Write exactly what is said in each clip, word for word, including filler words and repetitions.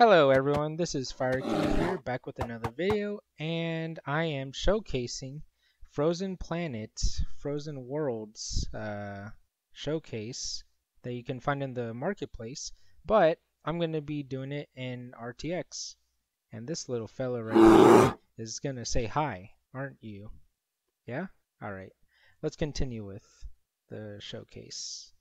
Hello everyone, this is Fire King here, back with another video, and I am showcasing Frozen Planet, Frozen Worlds uh, showcase that you can find in the marketplace, but I'm going to be doing it in R T X, and this little fella right here is going to say hi, aren't you? Yeah? Alright, let's continue with the showcase.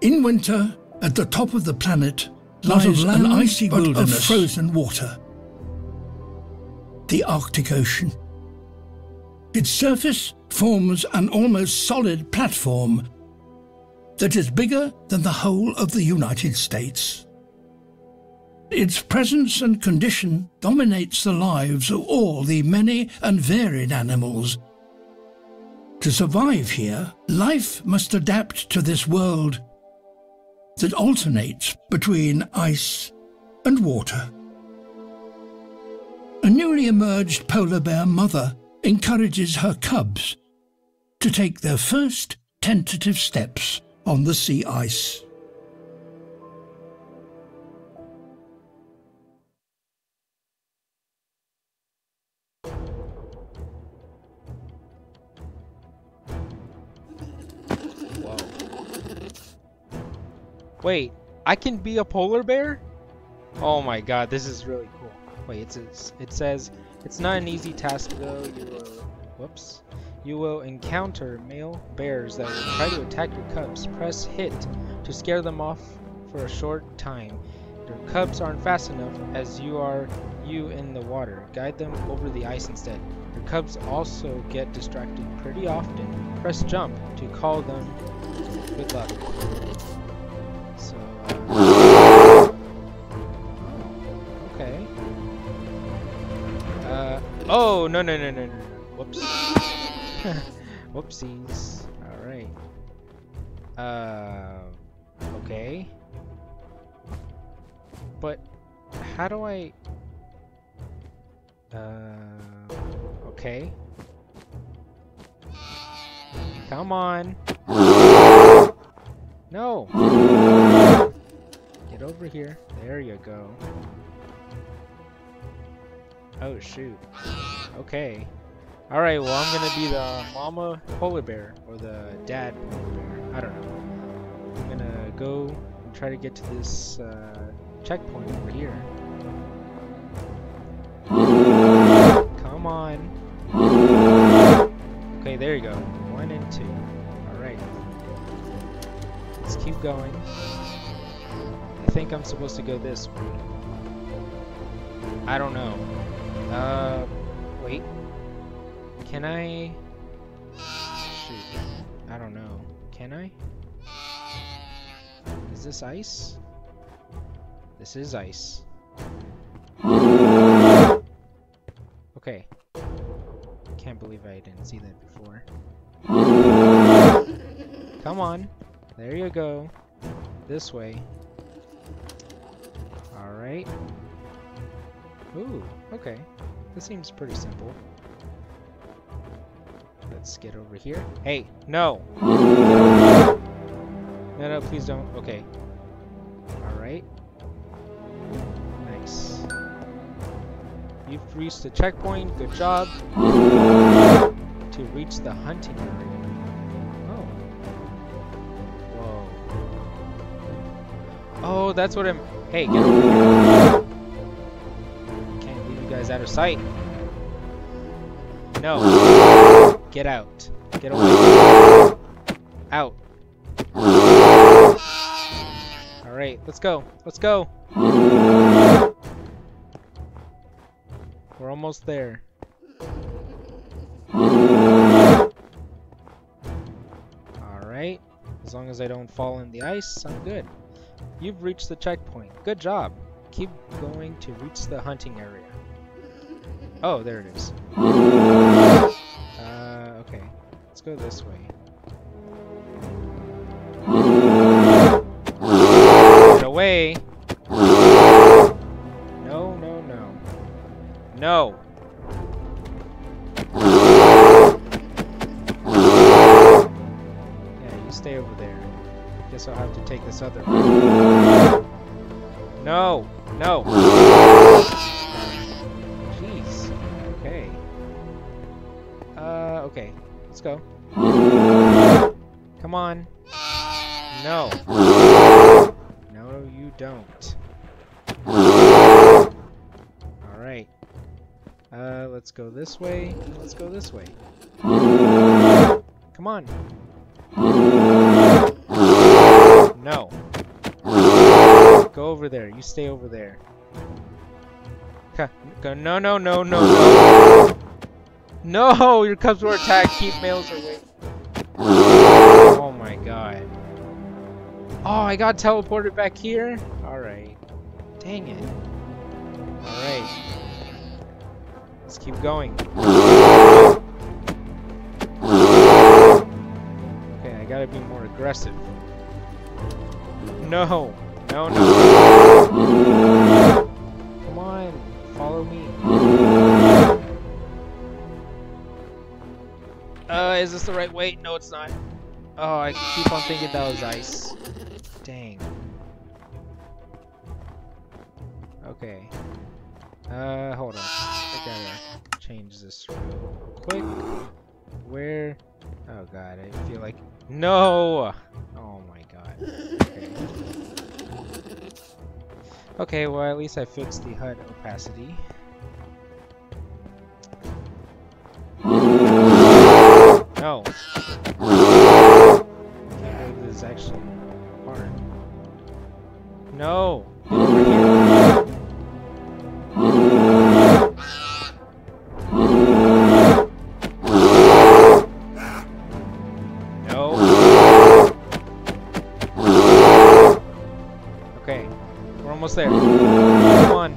In winter, at the top of the planet, lies not of land, an icy but wilderness of frozen water, the Arctic Ocean. Its surface forms an almost solid platform that is bigger than the whole of the United States. Its presence and condition dominates the lives of all the many and varied animals. To survive here, life must adapt to this world that alternates between ice and water. A newly emerged polar bear mother encourages her cubs to take their first tentative steps on the sea ice. Wait, I can be a polar bear? Oh my god, this is really cool. Wait, it says, it says it's not an easy task though. You will, whoops, you will encounter male bears that will try to attack your cubs. Press hit to scare them off for a short time. Your cubs aren't fast enough as you are you in the water. Guide them over the ice instead. Your cubs also get distracted pretty often. Press jump to call them. Good luck. So, uh, okay. Uh, oh, no, no, no, no, no. Whoops. Whoopsies. Alright. Uh, okay. But, how do I... Uh, okay. Come on. No! Get over here. There you go. Oh, shoot. Okay. Alright, well, I'm gonna be the mama polar bear, or the dad polar bear. I don't know. I'm gonna go and try to get to this uh, checkpoint over here. Come on. Okay, there you go. One and two. Alright. Let's keep going. I think I'm supposed to go this way. I don't know. Uh, wait. Can I? Shoot. I don't know. Can I? Is this ice? This is ice. Okay. Can't believe I didn't see that before. Come on. There you go. This way. Alright. Ooh, okay. This seems pretty simple. Let's get over here. Hey, no! No, no, please don't. Okay. Alright. Nice. You've reached the checkpoint. Good job. To reach the hunting area. Oh, that's what I'm... Hey, get over here. Can't leave you guys out of sight. No. Get out. Get away. Out. Alright, let's go. Let's go. We're almost there. long as I don't fall in the ice, I'm good. You've reached the checkpoint. Good job. Keep going to reach the hunting area. Oh, there it is. Uh, okay. Let's go this way. Get away! No, no, no. No! Yeah, you stay over there. Guess I'll have to take this other one. No! No! Jeez. Okay. Uh, okay. Let's go. Come on. No. No, you don't. Alright. Uh, let's go this way. Let's go this way. Come on. No. Go over there. You stay over there. Go. No, no, no, no, no. No! Your cubs were attacked. Keep males away. Oh my god. Oh, I got teleported back here? Alright. Dang it. Alright. Let's keep going. Okay, I gotta be more aggressive. No! No, no. Come on. Follow me. Uh, is this the right way? No, it's not. Oh, I keep on thinking that was ice. Dang. Okay. Uh, hold on. I gotta change this real quick. Where? Oh god, I feel like... No! Oh my god. Okay. Okay, well at least I fixed the H U D opacity. No. I can't believe this is actually hard. No. Get over here. No. Okay. We're almost there. Come on.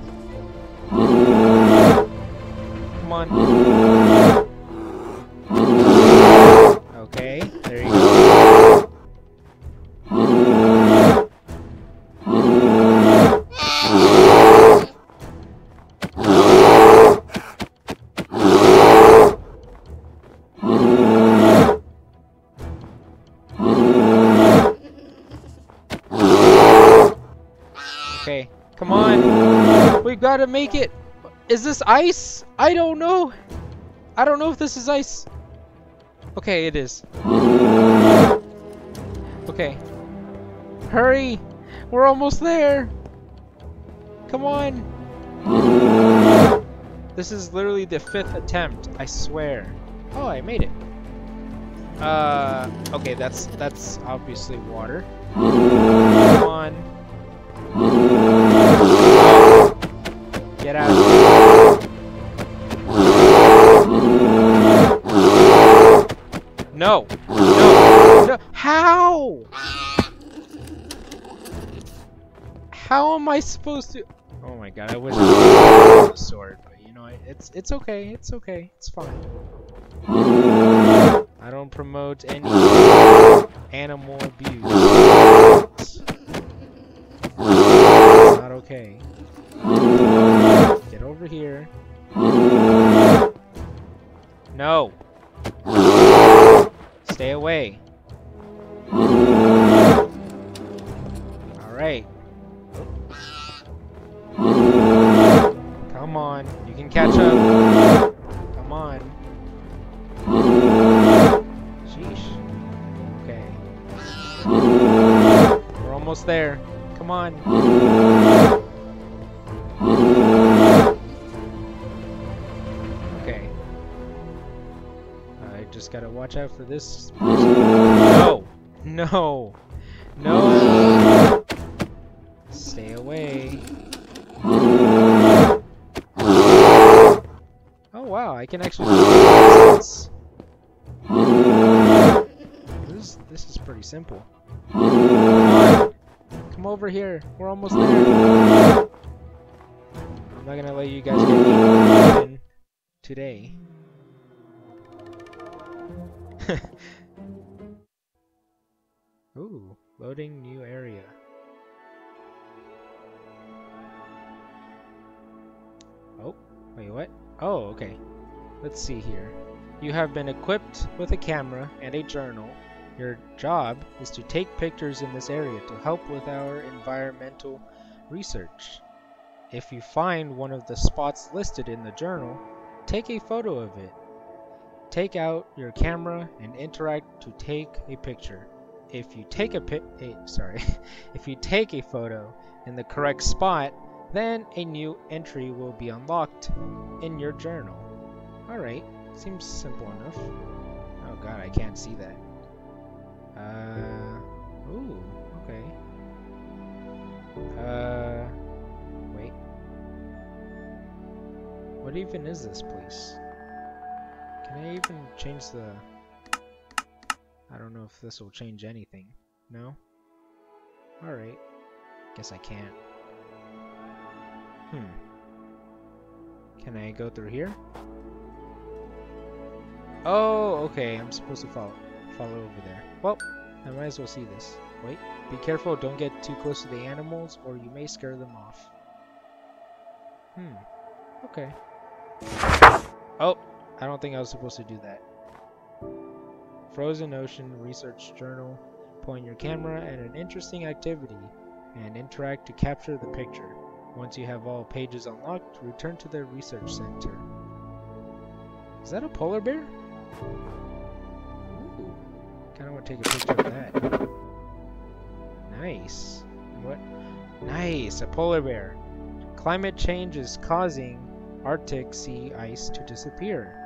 Come on. Come on! We've got to make it! Is this ice? I don't know! I don't know if this is ice! Okay, it is. Okay. Hurry! We're almost there! Come on! This is literally the fifth attempt, I swear. Oh, I made it. Uh, okay, that's, that's obviously water. Come on. Get out of here. No. No. No. How? How am I supposed to? Oh my god, I wish I had a sword, but you know, it's it's okay. It's okay. It's fine. I don't promote any animal abuse. It's not okay. Get over here. No. Stay away. Alright. Come on. You can catch up. Come on. Sheesh. Okay. We're almost there. Come on. Gotta watch out for this. No! No! No! Stay away. Oh wow, I can actually do this. This is this is pretty simple. Come over here. We're almost there. I'm not gonna let you guys get in today. Ooh, loading new area. Oh, wait, what? Oh, okay. Let's see here. You have been equipped with a camera and a journal. Your job is to take pictures in this area to help with our environmental research. If you find one of the spots listed in the journal, take a photo of it. Take out your camera and interact to take a picture. If you take a pic, hey, sorry, if you take a photo in the correct spot, then a new entry will be unlocked in your journal. All right, seems simple enough. Oh God, I can't see that. Uh, ooh, okay. Uh, wait. What even is this place? Can I even change the... I don't know if this will change anything. No? Alright. Guess I can't. Hmm. Can I go through here? Oh, okay. I'm supposed to follow, follow over there. Well, I might as well see this. Wait. Be careful. Don't get too close to the animals or you may scare them off. Hmm. Okay. Oh! I don't think I was supposed to do that. Frozen Ocean Research Journal. Point your camera at an interesting activity and interact to capture the picture. Once you have all pages unlocked, return to the research center. Is that a polar bear? Ooh. Kinda wanna take a picture of that. Nice. What? Nice, a polar bear. Climate change is causing Arctic sea ice to disappear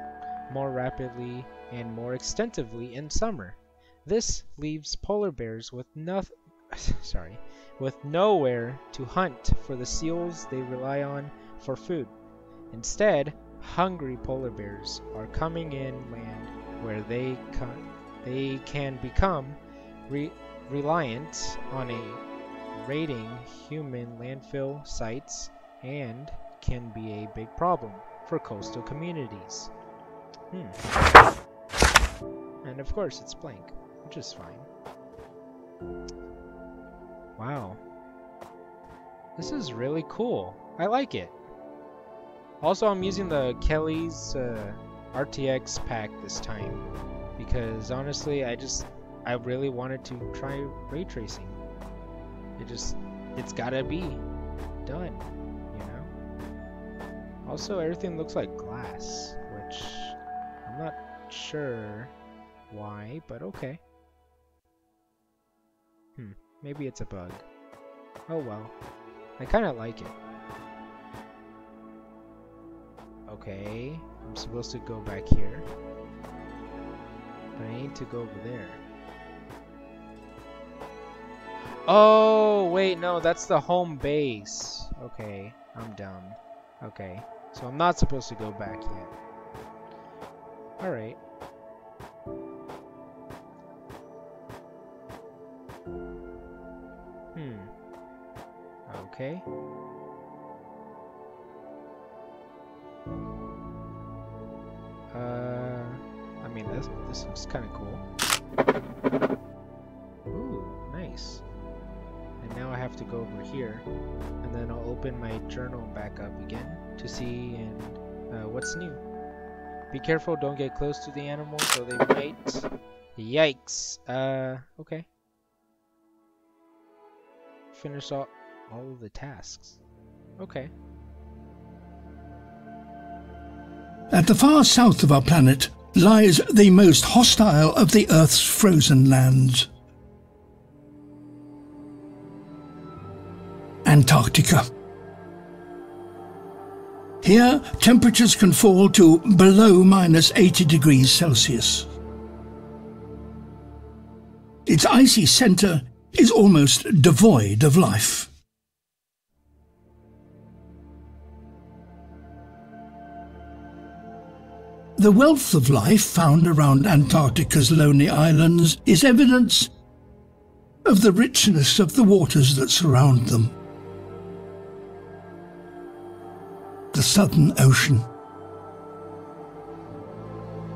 more rapidly and more extensively in summer. This leaves polar bears with nothing, sorry, with nowhere to hunt for the seals they rely on for food. Instead, hungry polar bears are coming inland where they can they can become re reliant on a raiding human landfill sites and can be a big problem for coastal communities. Hmm. And of course it's blank, which is fine. Wow. This is really cool. I like it. Also, I'm using the Kelly's uh, R T X pack this time because honestly, I just, I really wanted to try ray tracing. It just, it's gotta be done. Also, everything looks like glass, which I'm not sure why, but okay. Hmm, maybe it's a bug. Oh well. I kinda like it. Okay, I'm supposed to go back here. But I need to go over there. Oh, wait, no, that's the home base. Okay, I'm dumb. Okay. So I'm not supposed to go back yet. Alright. Hmm. Okay. Uh, I mean, this, this looks kind of cool. Ooh, nice. And now I have to go over here, and then I'll open my journal back up again to see and uh, what's new. Be careful, don't get close to the animals, so they might. Yikes. Uh, okay. Finish all, all of the tasks. Okay. At the far south of our planet lies the most hostile of the Earth's frozen lands. Antarctica. Here, temperatures can fall to below minus eighty degrees Celsius. Its icy center is almost devoid of life. The wealth of life found around Antarctica's lonely islands is evidence of the richness of the waters that surround them. The Southern Ocean.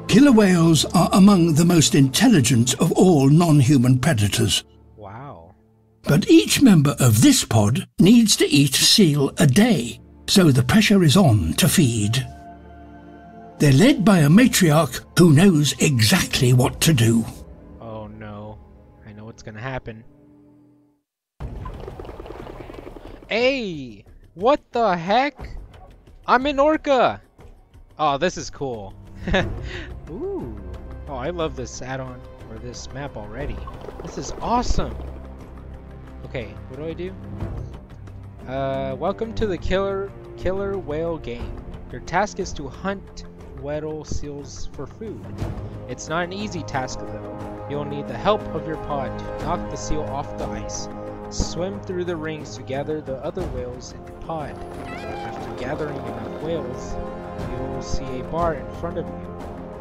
Killer whales are among the most intelligent of all non-human predators. Wow. But each member of this pod needs to eat a seal a day, so the pressure is on to feed. They're led by a matriarch who knows exactly what to do. Oh no, I know what's gonna happen. Hey, what the heck? I'm an orca! Oh, this is cool. Ooh, oh, I love this add-on, or this map already. This is awesome! Okay, what do I do? Uh, welcome to the killer, killer whale game. Your task is to hunt Weddell seals for food. It's not an easy task though. You'll need the help of your pod to knock the seal off the ice. Swim through the rings to gather the other whales in your pod. After gathering enough whales, you'll see a bar in front of you.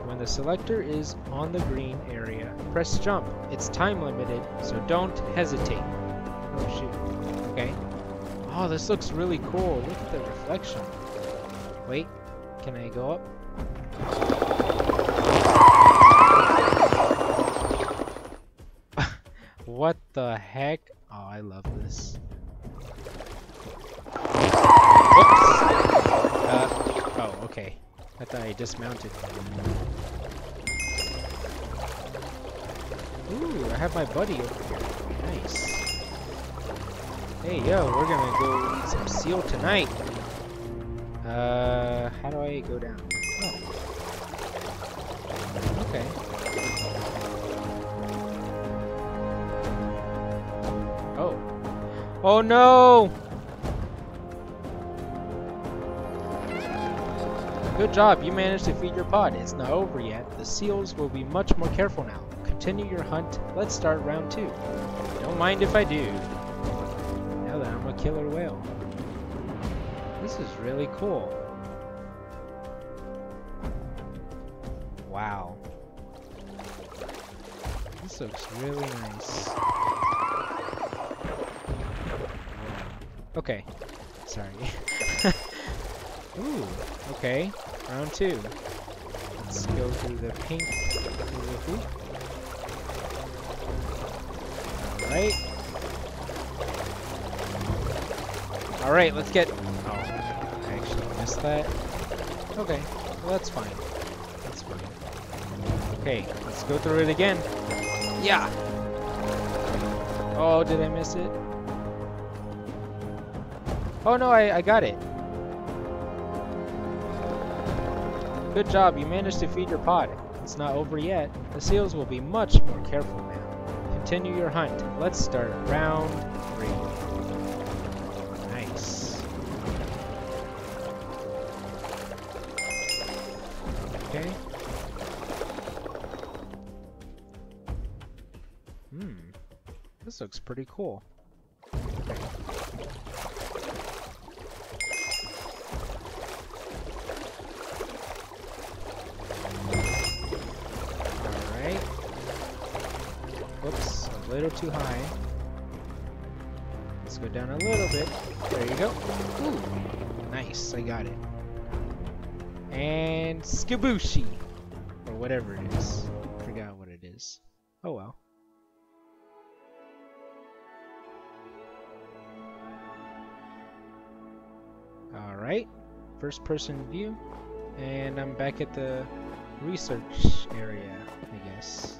When the selector is on the green area, press jump. It's time limited, so don't hesitate. Oh shoot. Okay. Oh, this looks really cool. Look at the reflection. Wait, can I go up? What the heck? Oh, I love this. Whoops! Uh, oh, okay. I thought I dismounted. Ooh, I have my buddy over here. Nice. Hey, yo, we're gonna go eat some seal tonight. Uh, how do I go down? Oh. Okay. Oh. Oh no! Good job, you managed to feed your pod. It's not over yet. The seals will be much more careful now. Continue your hunt. Let's start round two. Don't mind if I do. Now that I'm a killer whale. This is really cool. Wow. This looks really nice. Okay. Sorry. Ooh. Okay. Round two. Let's go through the pink. Alright. Alright, let's get... that. Okay, well, that's fine. That's fine. Okay, let's go through it again. Yeah! Oh, did I miss it? Oh no, I, I got it. Good job, you managed to feed your pod. It's not over yet. The seals will be much more careful now. Continue your hunt. Let's start round three. Okay. Hmm. This looks pretty cool. Alright. Whoops, a little too high. Let's go down a little bit. There you go. Ooh. Nice, I got it. And Skibushi, or whatever it is. Forgot what it is. Oh well. All right, first person view, and I'm back at the research area, I guess.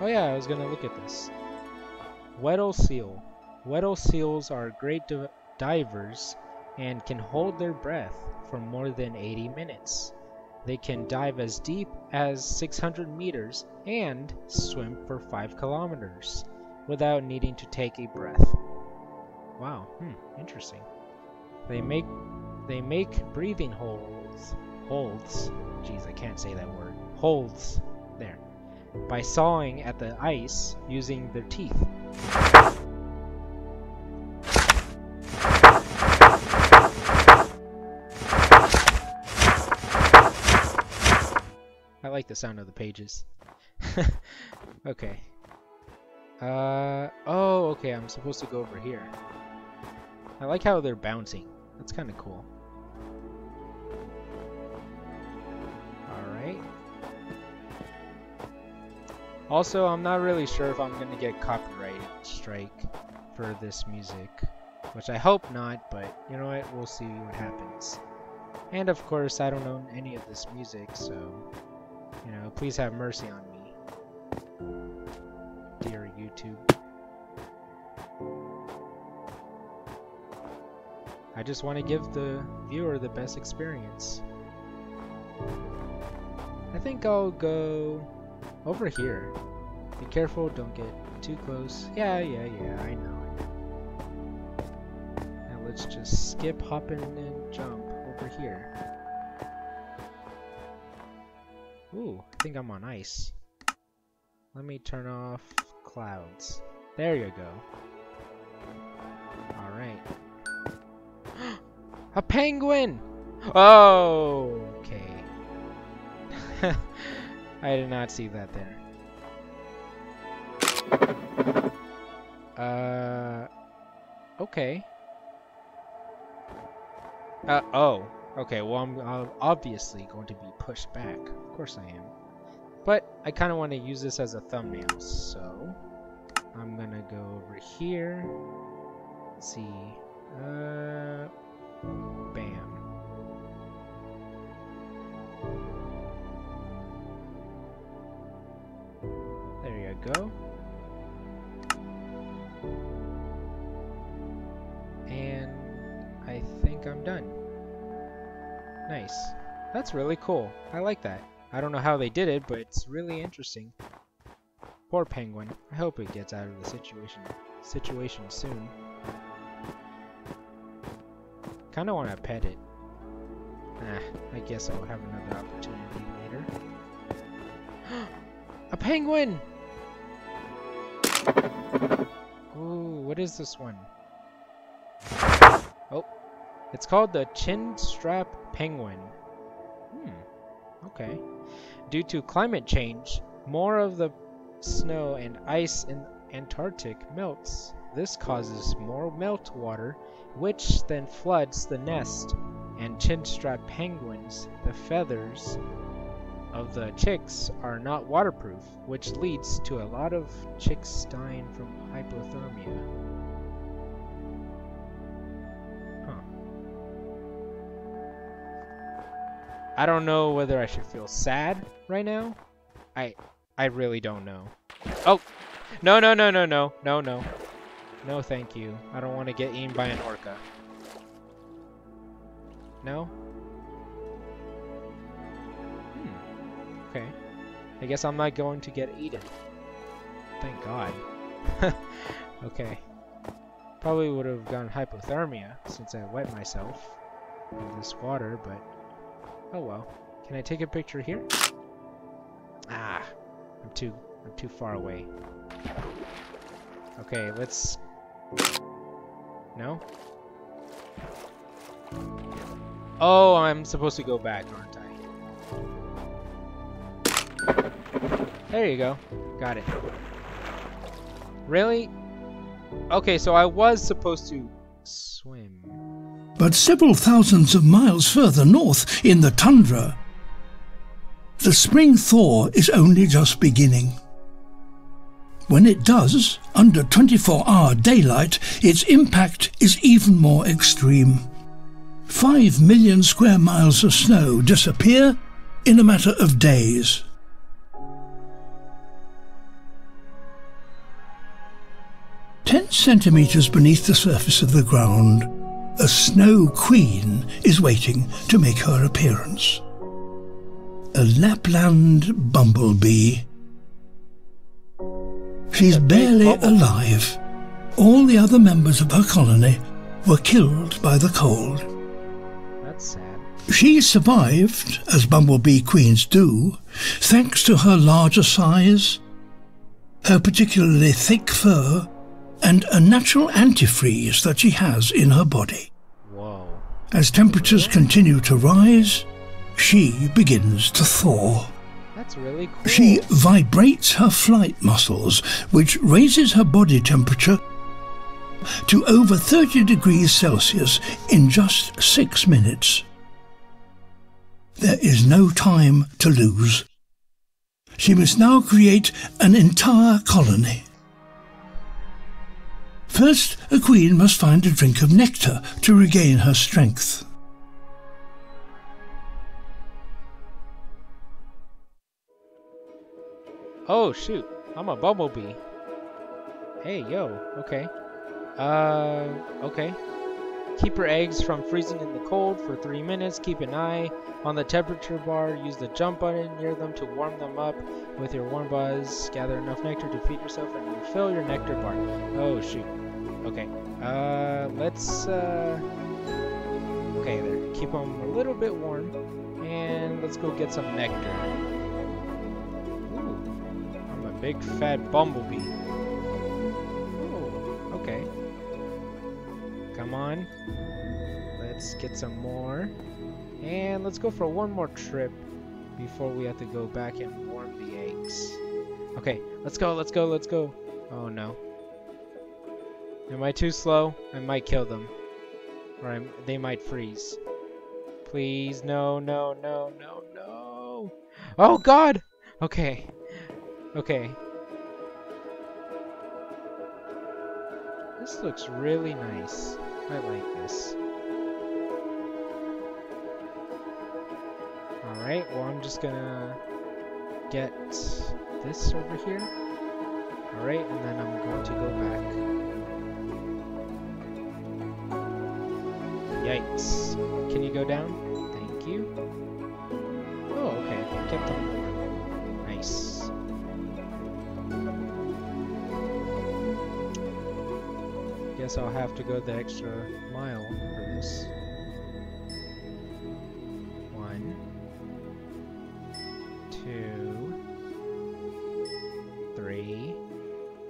Oh yeah, I was gonna look at this. Weddell seal. Weddell seals are great divers and can hold their breath for more than eighty minutes. They can dive as deep as six hundred meters and swim for five kilometers without needing to take a breath. Wow, hmm, interesting. They make they make breathing holes, holds, geez, I can't say that word, holds, there, by sawing at the ice using their teeth. I like the sound of the pages. Okay. Uh, oh, okay, I'm supposed to go over here. I like how they're bouncing. That's kind of cool. Alright. Also, I'm not really sure if I'm going to get copyright strike for this music, which I hope not, but you know what, we'll see what happens. And of course, I don't own any of this music, so, you know, please have mercy on me, dear YouTube. I just want to give the viewer the best experience. I think I'll go over here. Be careful, don't get too close. Yeah, yeah, yeah, I know. Now let's just skip, hop, and then jump over here. Ooh, I think I'm on ice. Let me turn off clouds. There you go. Alright. A penguin! Oh, okay. I did not see that there. Uh, okay. Uh, oh, okay, well I'm, I'm obviously going to be pushed back. Of course I am. But I kind of want to use this as a thumbnail, so I'm gonna go over here. Let's see. Uh, bam. There you go. And I think I'm done. Nice. That's really cool. I like that. I don't know how they did it, but it's really interesting. Poor penguin. I hope it gets out of the situation situation soon. Kinda wanna pet it. Nah, I guess I'll have another opportunity later. A penguin! Ooh, what is this one? Oh, it's called the chin strap penguin. Hmm, okay. Due to climate change, more of the snow and ice in Antarctic melts. This causes more meltwater, which then floods the nest, and chin strap penguins, the feathers of the chicks are not waterproof, which leads to a lot of chicks dying from hypothermia. Huh. I don't know whether I should feel sad right now. I I really don't know. Oh! No, no, no, no, no. No, no. No, thank you. I don't want to get eaten by an orca. No? Okay, I guess I'm not going to get eaten. Thank God. Okay. Probably would have gotten hypothermia since I wet myself in this water, but oh well. Can I take a picture here? Ah, I'm too I'm too far away. Okay, let's. No. Oh, I'm supposed to go back, aren't I? There you go. Got it. Really? Okay, so I was supposed to swim. But several thousands of miles further north, in the tundra, the spring thaw is only just beginning. When it does, under twenty-four hour daylight, its impact is even more extreme. Five million square miles of snow disappear in a matter of days. Ten centimeters beneath the surface of the ground, a snow queen is waiting to make her appearance. A Lapland bumblebee. She's barely alive. All the other members of her colony were killed by the cold. That's sad. She survived, as bumblebee queens do, thanks to her larger size, her particularly thick fur, and a natural antifreeze that she has in her body. Whoa. As temperatures continue to rise, she begins to thaw. That's really cool. She vibrates her flight muscles, which raises her body temperature to over thirty degrees Celsius in just six minutes. There is no time to lose. She must now create an entire colony. First, a queen must find a drink of nectar to regain her strength. Oh shoot, I'm a bumblebee. Hey, yo, okay. Uh, okay. Keep your eggs from freezing in the cold for three minutes. Keep an eye on the temperature bar. Use the jump button near them to warm them up with your warm buzz. Gather enough nectar to feed yourself and refill your nectar bar. Oh, shoot. Okay. Uh, let's, uh... Okay, there. Keep them a little bit warm. And let's go get some nectar. Ooh. I'm a big fat bumblebee. Ooh. Okay. Come on. Let's get some more. And let's go for one more trip before we have to go back and warm the eggs. Okay, let's go, let's go, let's go. Oh no. Am I too slow? I might kill them. Or I'm, they might freeze. Please, no, no, no, no, no. Oh god! Okay. Okay. This looks really nice. I like this. Alright, well I'm just gonna get this over here. Alright, and then I'm going to go back. Yikes. Can you go down? Thank you. Oh, okay. I kept them warm. Nice. Guess I'll have to go the extra mile for this. One, two, three.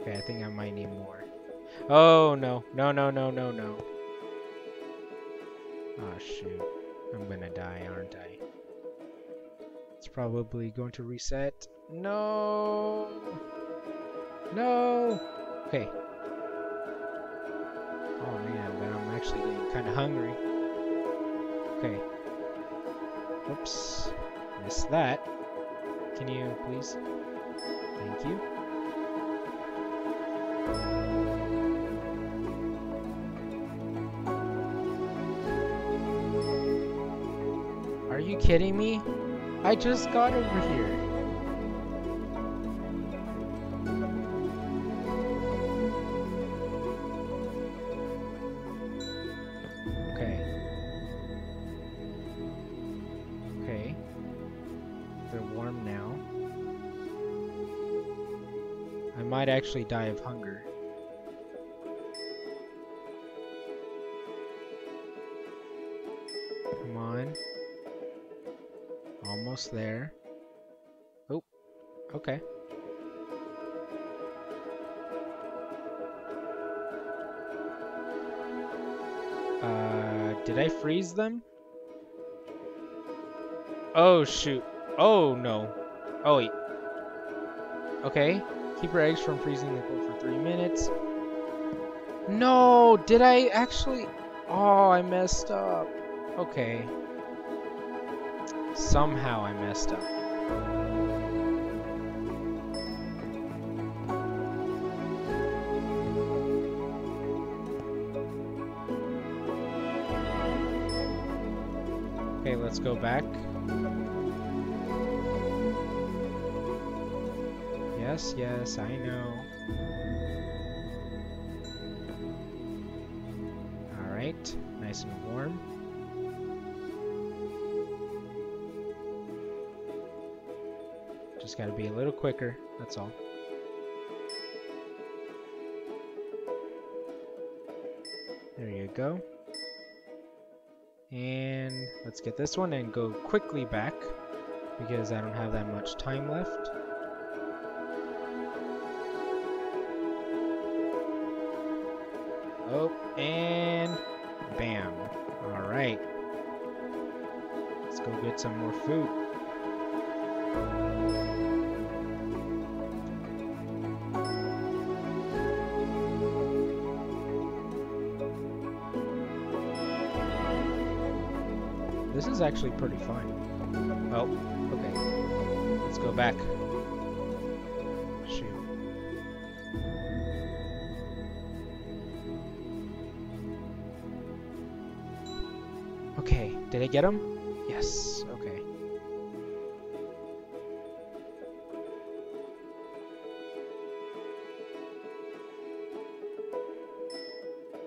Okay, I think I might need more. Oh no, no, no, no, no, no. Oh shoot, I'm gonna die, aren't I? It's probably going to reset. No, no. Okay. Oh man, but I'm actually getting kind of hungry. Okay. Oops. Missed that. Can you please? Thank you. Are you kidding me? I just got over here. Might actually die of hunger. Come on. Almost there. Oh, okay. Uh, did I freeze them? Oh, shoot. Oh, no. Oh, wait. Okay. Keep your eggs from freezing in the cold for three minutes. No, did I actually? Oh, I messed up. Okay. Somehow I messed up. Okay, let's go back. Yes, yes, I know. Alright, nice and warm. Just gotta be a little quicker, that's all. There you go. And let's get this one and go quickly back, because I don't have that much time left. Oh, and bam. Alright. Let's go get some more food. is actually pretty fine. Oh, okay. Let's go back. Shoot. Okay, did I get him? Yes, okay.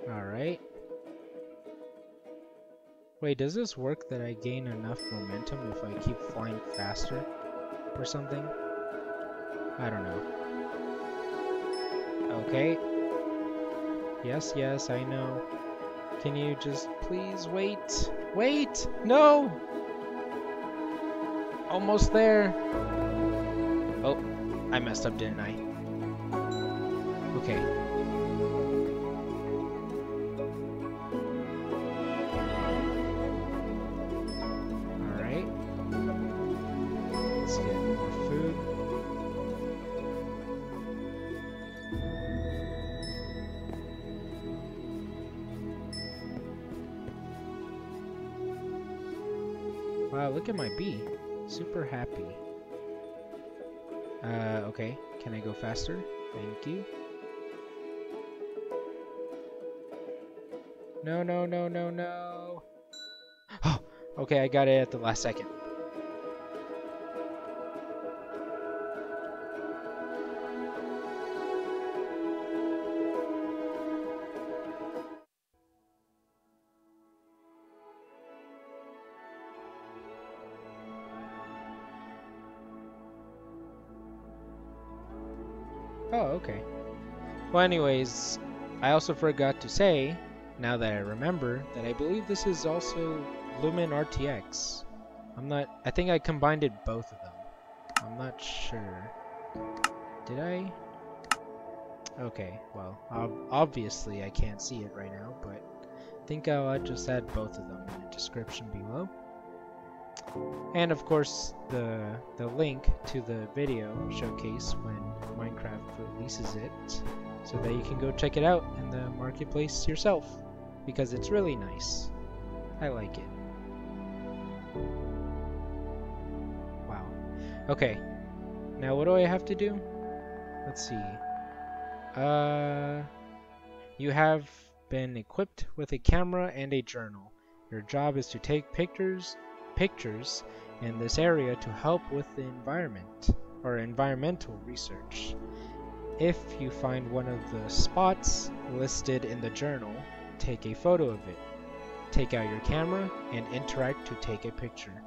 Alright. Wait, does this work that I gain enough momentum if I keep flying faster or something? I don't know. Okay. Yes, yes, I know. Can you just please wait? Wait! No! Almost there! Oh, I messed up, didn't I? Okay. Alright. Let's get more food. Wow, look at my bee. Super happy. Uh, okay. Can I go faster? Thank you. No, no, no, no, no. Oh, okay, I got it at the last second. Oh, okay. Well, anyways, I also forgot to say, now that I remember, that I believe this is also Lumen R T X. I'm not... I think I combined it both of them. I'm not sure. Did I? Okay, well, ob obviously I can't see it right now, but I think I'll just add both of them in the description below. And of course, the the link to the video showcase when Minecraft releases it, so that you can go check it out in the marketplace yourself, because it's really nice. I like it. Wow. Okay. Now what do I have to do? Let's see. Uh, you have been equipped with a camera and a journal. Your job is to take pictures. pictures in this area to help with the environment or environmental research. If you find one of the spots listed in the journal, take a photo of it. Take out your camera and interact to take a picture.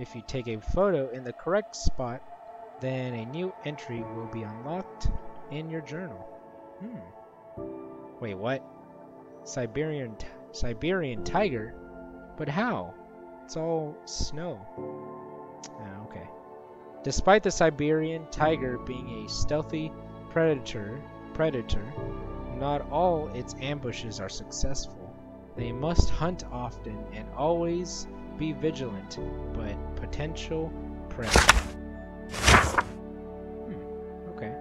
If you take a photo in the correct spot, then a new entry will be unlocked in your journal. Hmm. Wait, what? Siberian t- Siberian tiger? But how? It's all snow. Ah, okay. Despite the Siberian tiger being a stealthy predator, predator, not all its ambushes are successful. They must hunt often and always be vigilant, but potential prey. Hmm, okay.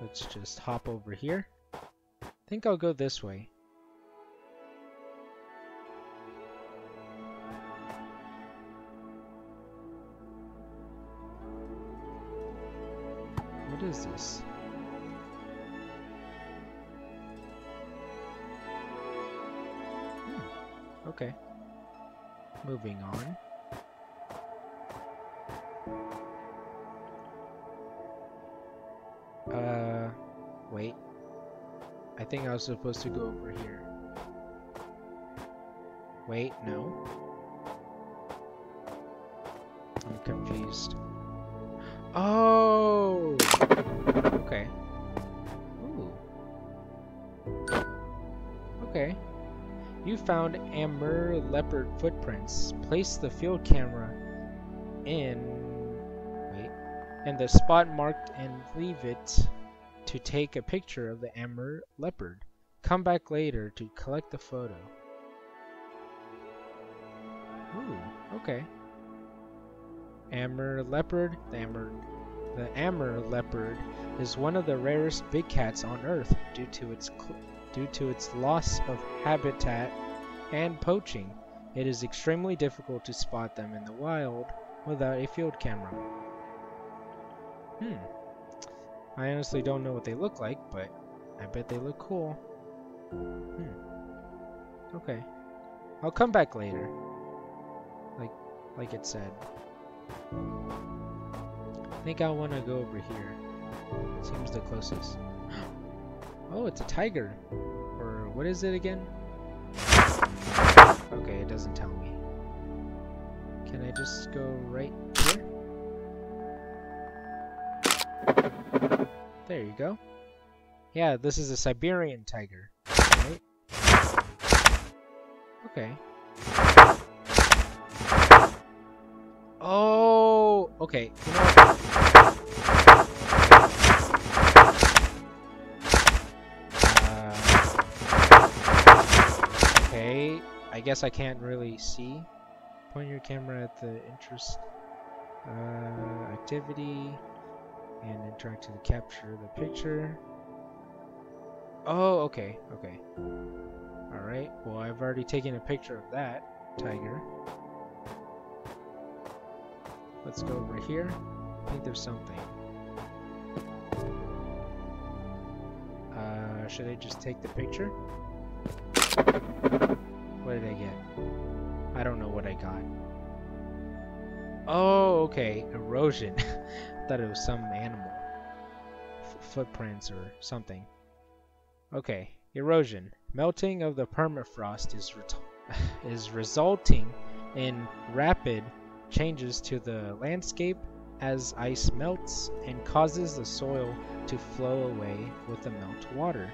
Let's just hop over here. I think I'll go this way. What is this? Hmm. Okay. Moving on. Uh, wait. I think I was supposed to go over here. Wait, no. I'm confused. Oh! Okay. Ooh. Okay. You found Amur leopard footprints. Place the field camera in... Wait. In the spot marked and leave it to take a picture of the Amur leopard. Come back later to collect the photo. Ooh. Okay. Amur leopard. The Amur, the Amur leopard is one of the rarest big cats on Earth due to its due to its loss of habitat and poaching, it is extremely difficult to spot them in the wild without a field camera. Hmm. I honestly don't know what they look like, but I bet they look cool. Hmm. Okay. I'll come back later. Like, like it said. I think I want to go over here. It seems the closest. Oh, it's a tiger. Or what is it again? Okay, it doesn't tell me. Can I just go right here? There you go. Yeah, this is a Siberian tiger, right? Okay. Oh, okay. You know what? Uh, okay. I guess I can't really see. Point your camera at the interest uh, activity and interact to capture the picture. Oh, okay, okay. Alright, well, I've already taken a picture of that tiger. Let's go over here. I think there's something. Uh, should I just take the picture? What did I get? I don't know what I got. Oh, okay. Erosion. I thought it was some animal. F footprints or something. Okay. Erosion. Melting of the permafrost is, re is resulting in rapid changes to the landscape as ice melts and causes the soil to flow away with the melt water.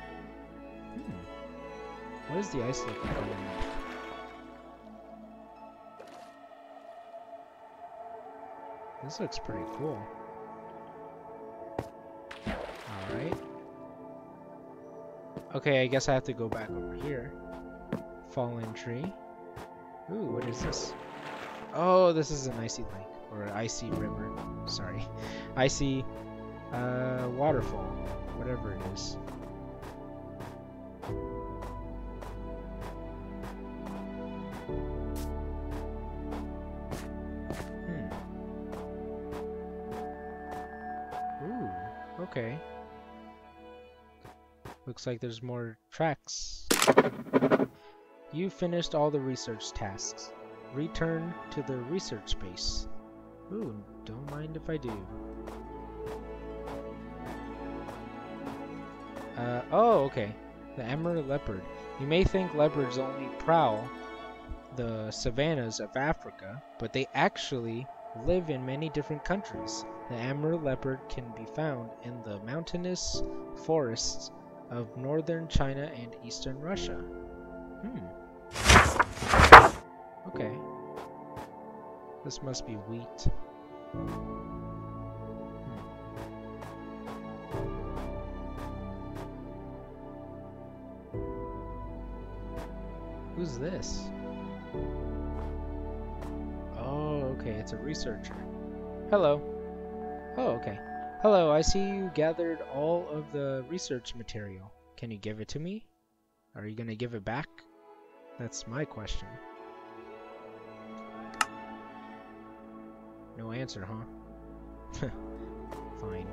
Hmm. What does the ice look like underneath? This looks pretty cool. Alright. Okay, I guess I have to go back over here. Fallen tree. Ooh, what is this? Oh, this is an icy lake. Or an icy river. Sorry. Icy uh, waterfall. Whatever it is. Okay. Looks like there's more tracks. You finished all the research tasks. Return to the research base. Ooh, don't mind if I do. Uh, oh, okay. The Amur leopard. You may think leopards only prowl the savannas of Africa, but they actually live in many different countries. The Amur leopard can be found in the mountainous forests of northern China and eastern Russia. Hmm. Okay. This must be wheat. Hmm. Who's this? Oh, okay, it's a researcher. Hello. Oh, okay. Hello, I see you gathered all of the research material. Can you give it to me? Are you gonna give it back? That's my question. No answer, huh? Fine.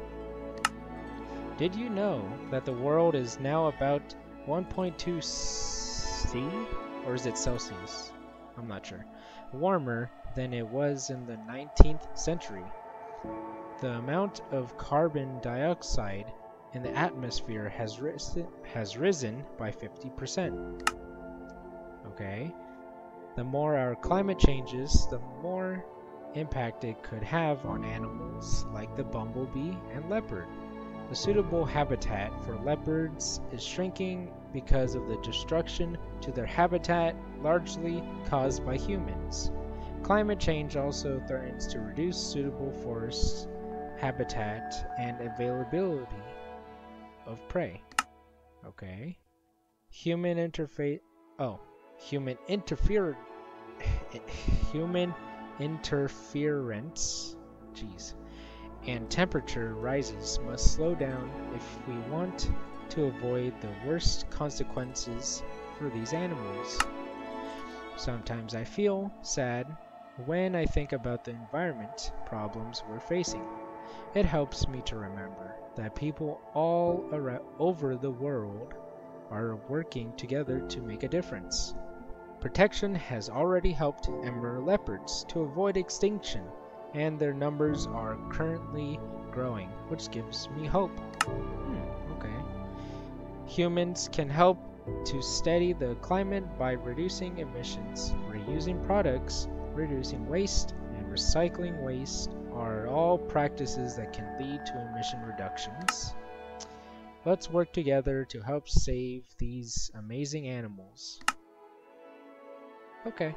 Did you know that the world is now about one point two C? Or is it Celsius? I'm not sure. Warmer than it was in the nineteenth century. The amount of carbon dioxide in the atmosphere has risen, has risen by fifty percent. Okay. The more our climate changes, the more impact it could have on animals like the bumblebee and leopard. The suitable habitat for leopards is shrinking because of the destruction to their habitat largely caused by humans. Climate change also threatens to reduce suitable forests, habitat, and availability of prey. Okay. Human interface. Oh, human interfere. Human interference. Jeez. And temperature rises must slow down if we want to avoid the worst consequences for these animals. Sometimes I feel sad when I think about the environment problems we're facing. It helps me to remember that people all over the world are working together to make a difference. Protection has already helped Amur leopards to avoid extinction, and their numbers are currently growing, which gives me hope. Hmm, okay. Humans can help to steady the climate by reducing emissions. Reusing products, reducing waste, and recycling waste are all practices that can lead to emission reductions. Let's work together to help save these amazing animals. Okay.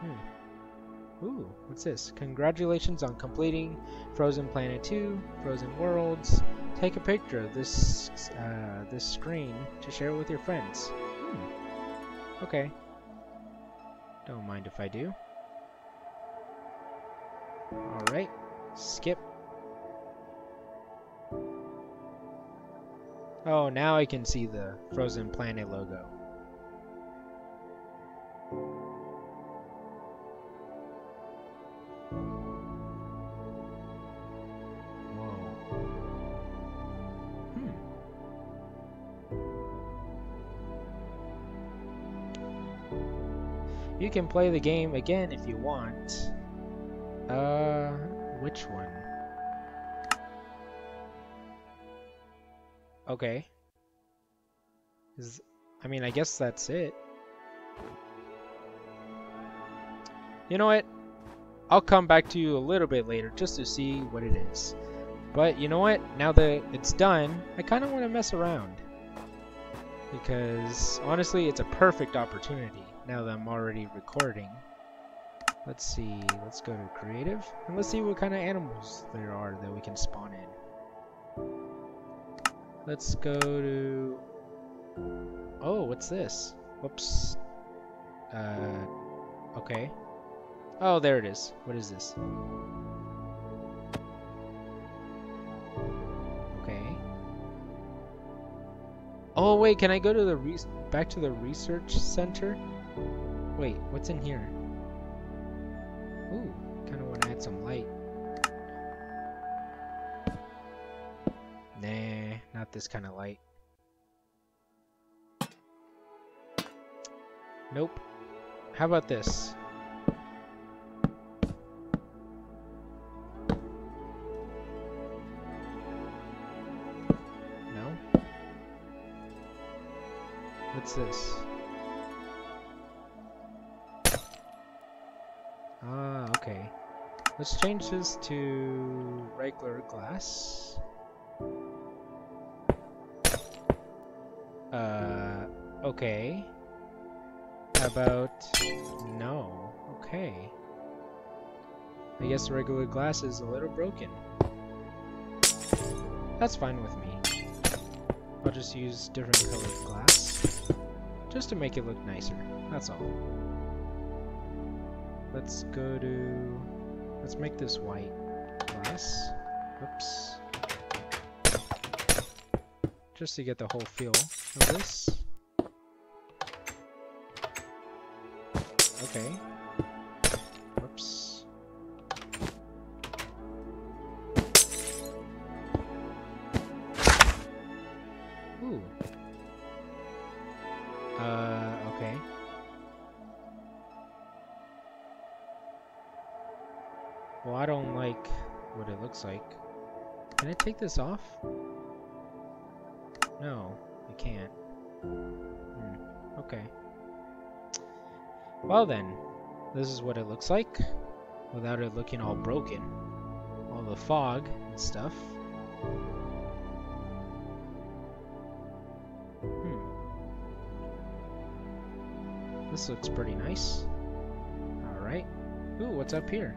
Hmm. Ooh, what's this? Congratulations on completing Frozen Planet two, Frozen Worlds. Take a picture of this uh, this screen to share with your friends. Hmm. Okay. Don't mind if I do. Alright. Skip. Oh, now I can see the Frozen Planet logo. You can play the game again if you want. Uh, which one? Okay. Is, I mean, I guess that's it. You know what? I'll come back to you a little bit later just to see what it is. But you know what? Now that it's done, I kind of want to mess around. Because, honestly, it's a perfect opportunity. Now that I'm already recording, let's see, let's go to creative and let's see what kind of animals there are that we can spawn in. Let's go to, oh, what's this? Whoops. Uh, okay. Oh, there it is. What is this? Okay. Oh, wait, can I go to the re- back to the research center? Wait, what's in here? Ooh, kind of want to add some light. Nah, not this kind of light. Nope. How about this? No? What's this? Ah, okay. Let's change this to regular glass. Uh, okay. How about... no. Okay. I guess regular glass is a little broken. That's fine with me. I'll just use different colored glass. Just to make it look nicer. That's all. Let's go to... let's make this white glass. Oops. Just to get the whole feel of this. Okay. Whoops. Ooh. Uh, okay. Well, I don't like what it looks like. Can I take this off? No, I can't. Hmm, okay. Well then, this is what it looks like, without it looking all broken. All the fog and stuff. Hmm. This looks pretty nice. Alright. Ooh, what's up here?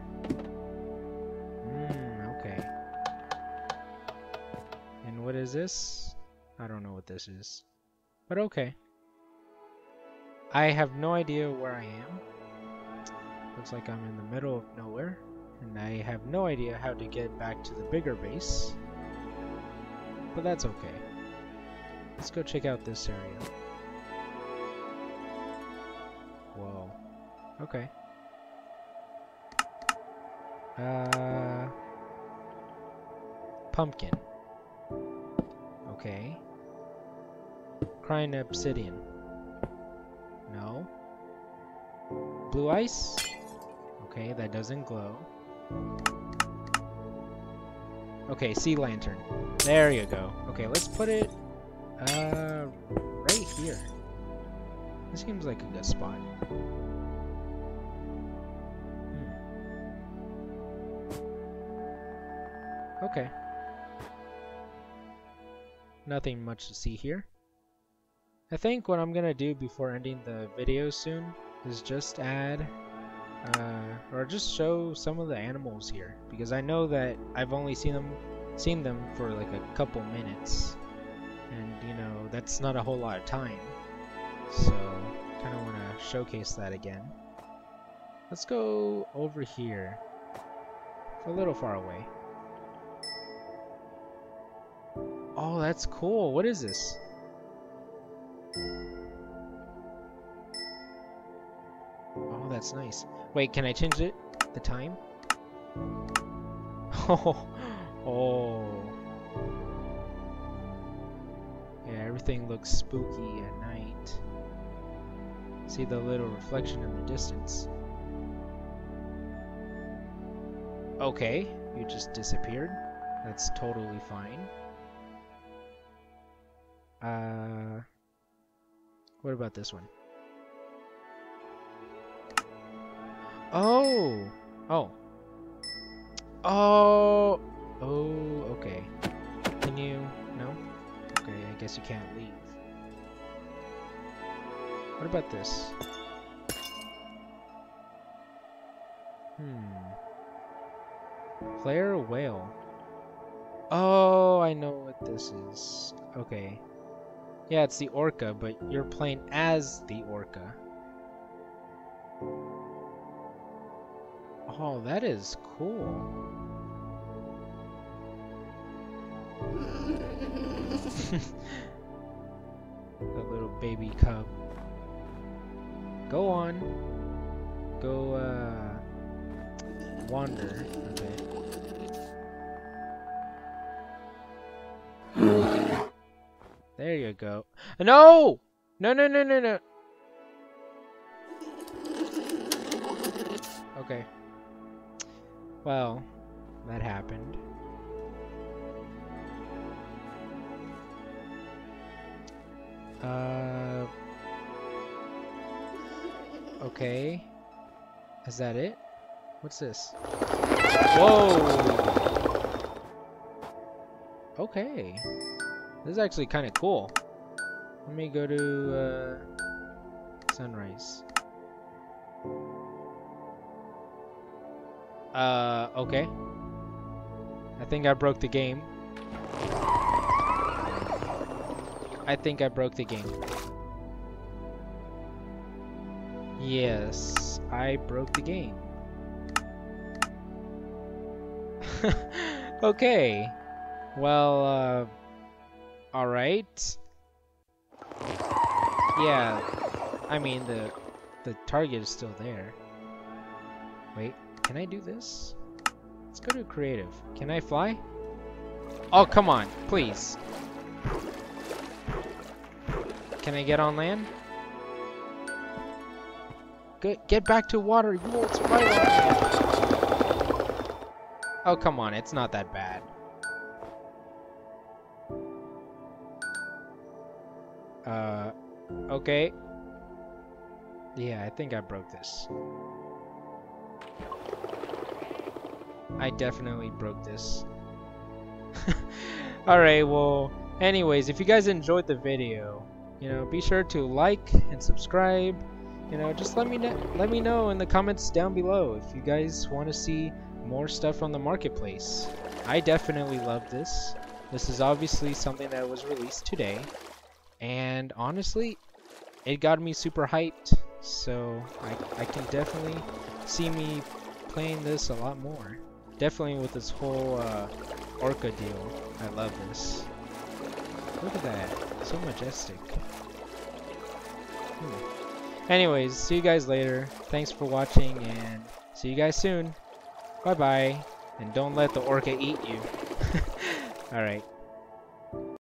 What is this? I don't know what this is, but okay. I have no idea where I am. Looks like I'm in the middle of nowhere, and I have no idea how to get back to the bigger base, but that's okay. Let's go check out this area. Okay. Uh, pumpkin. Okay. Crying obsidian. No. Blue ice. Okay, that doesn't glow. Okay, sea lantern. There you go. Okay, let's put it uh, right here. This seems like a good spot. Hmm. Okay. Nothing much to see here. I think what I'm gonna do before ending the video soon is just add uh, or just show some of the animals here, because I know that I've only seen them seen them for like a couple minutes, and you know that's not a whole lot of time, so kind of want to showcase that again. Let's go over here. It's a little far away. Oh, that's cool. What is this? Oh, that's nice. Wait, can I change it? The time? Oh, oh. Yeah, everything looks spooky at night. See the little reflection in the distance. Okay, you just disappeared. That's totally fine. Uh... What about this one? Oh! Oh. Oh! Oh, okay. Can you... No? Okay, I guess you can't leave. What about this? Hmm. Player whale. Oh, I know what this is. Okay. Yeah, it's the orca, but you're playing as the orca. Oh, that is cool. That little baby cub. Go on. Go, uh... wander. Okay. There you go. No! No, no, no, no, no. Okay. Well, that happened. Uh. Okay. Is that it? What's this? Whoa! Okay. This is actually kind of cool. Let me go to uh, sunrise. Uh, okay. I think I broke the game. I think I broke the game. Yes, I broke the game. Okay. Well, uh... Alright. Yeah, I mean the the target is still there. Wait, can I do this? Let's go to creative. Can I fly? Oh, come on, please. Can I get on land? Get, get back to water, you old spider! Oh, come on, it's not that bad. Uh, okay. Yeah, I think I broke this. I definitely broke this. Alright, well, anyways, if you guys enjoyed the video, you know, be sure to like and subscribe. You know, just let me know, let me know in the comments down below if you guys want to see more stuff on the marketplace. I definitely love this. This is obviously something that was released today. And honestly, it got me super hyped, so I, I can definitely see me playing this a lot more. Definitely with this whole uh, orca deal. I love this. Look at that. So majestic. Hmm. Anyways, see you guys later. Thanks for watching, and see you guys soon. Bye bye, and don't let the orca eat you. All right.